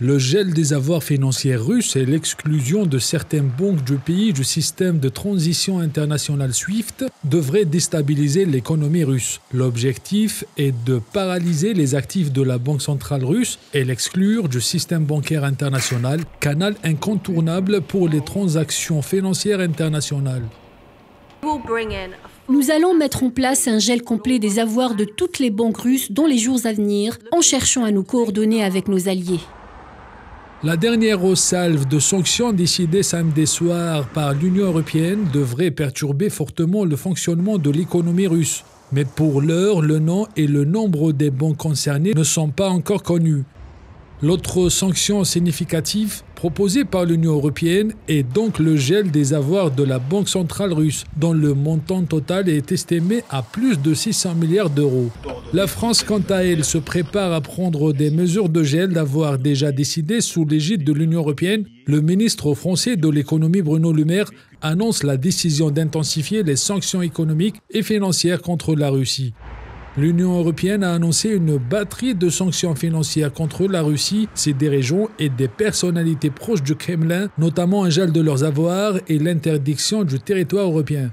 Le gel des avoirs financiers russes et l'exclusion de certaines banques du pays du système de transition internationale SWIFT devraient déstabiliser l'économie russe. L'objectif est de paralyser les actifs de la Banque centrale russe et l'exclure du système bancaire international, canal incontournable pour les transactions financières internationales. Nous allons mettre en place un gel complet des avoirs de toutes les banques russes dans les jours à venir, en cherchant à nous coordonner avec nos alliés. La dernière salve de sanctions décidée samedi soir par l'Union européenne devrait perturber fortement le fonctionnement de l'économie russe. Mais pour l'heure, le nom et le nombre des banques concernées ne sont pas encore connus. L'autre sanction significative proposée par l'Union européenne est donc le gel des avoirs de la Banque centrale russe, dont le montant total est estimé à plus de 600 milliards d'euros. La France, quant à elle, se prépare à prendre des mesures de gel d'avoirs déjà décidées sous l'égide de l'Union européenne. Le ministre français de l'économie Bruno Le Maire annonce la décision d'intensifier les sanctions économiques et financières contre la Russie. L'Union européenne a annoncé une batterie de sanctions financières contre la Russie, ses dirigeants et des personnalités proches du Kremlin, notamment un gel de leurs avoirs et l'interdiction du territoire européen.